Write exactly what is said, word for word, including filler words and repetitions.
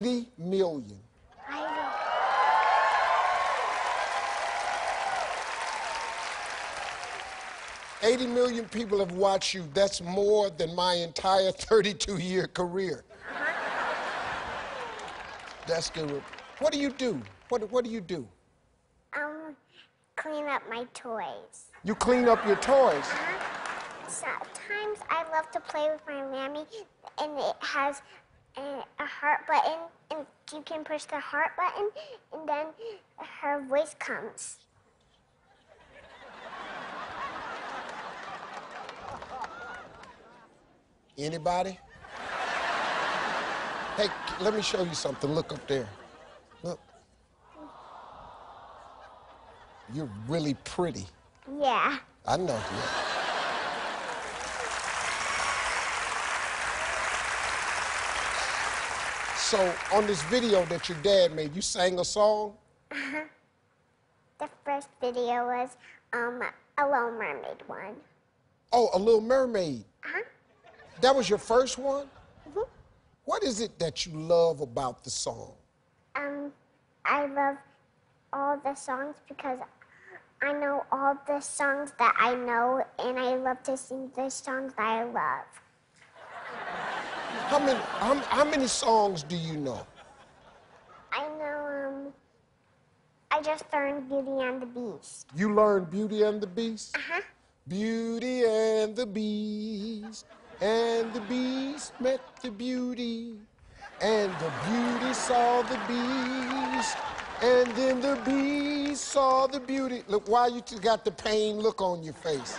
eighty million. I know. eighty million people have watched you. That's more than my entire thirty-two year career. That's good. What do you do? What, what do you do? Um, clean up my toys. You clean up your toys? Uh-huh. Sometimes I love to play with my mammy, and it has a, a heart button, and you can push the heart button, and then her voice comes. Anybody? Hey, let me show you something. Look up there. Look. You're really pretty. Yeah. I know you. So, on this video that your dad made, you sang a song? Uh-huh. The first video was, um, a Little Mermaid one. Oh, a Little Mermaid. Uh-huh. That was your first one? Mm-hmm. What is it that you love about the song? Um, I love all the songs because I know all the songs that I know, and I love to sing the songs that I love. How many, how, how many songs do you know? I know, um, I just learned Beauty and the Beast. You learned Beauty and the Beast? Uh-huh. Beauty and the Beast. And the beast met the beauty, and the beauty saw the beast, and then the beast saw the beauty. Look, why you got the pain look on your face?